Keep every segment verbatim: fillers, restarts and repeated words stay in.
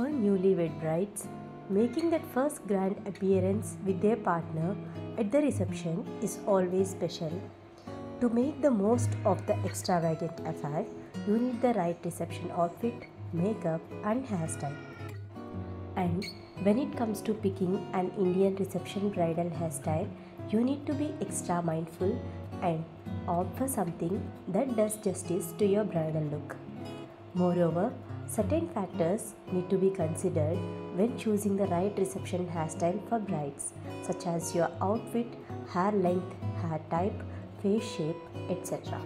for newlywed brides, making that first grand appearance with their partner at the reception is always special. To make the most of the extravagant affair, you need the right reception outfit, makeup and hairstyle. And when it comes to picking an Indian reception bridal hairstyle, you need to be extra mindful and opt for something that does justice to your bridal look. Moreover, certain factors need to be considered when choosing the right reception hairstyle for brides, such as your outfit, hair length, hair type, face shape, et cetera.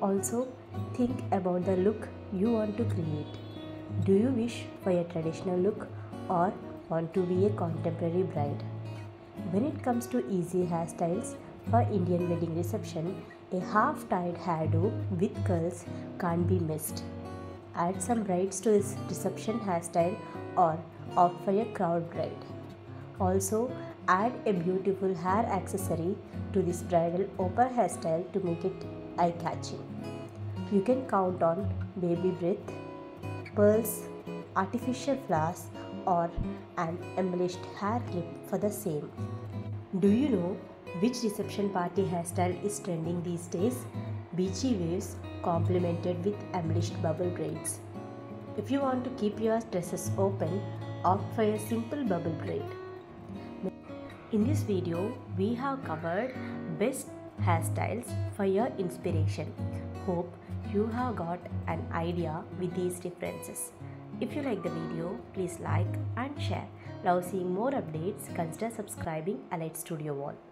Also, think about the look you want to create. Do you wish for a traditional look or want to be a contemporary bride? When it comes to easy hairstyles for Indian wedding reception, a half-tied hairdo with curls can't be missed. Add some braids to this reception hairstyle or opt for a crown braid. Also, add a beautiful hair accessory to this bridal opal hairstyle to make it eye-catching. You can count on baby breath, pearls, artificial flowers or an embellished hair clip for the same. Do you know which reception party hairstyle is trending these days? Beachy waves complemented with embellished bubble braids. If you want to keep your dresses open, opt for a simple bubble braid. In this video, we have covered best hairstyles for your inspiration. Hope you have got an idea with these differences. If you like the video, please like and share. Love seeing more updates, consider subscribing Elite Studio Wall.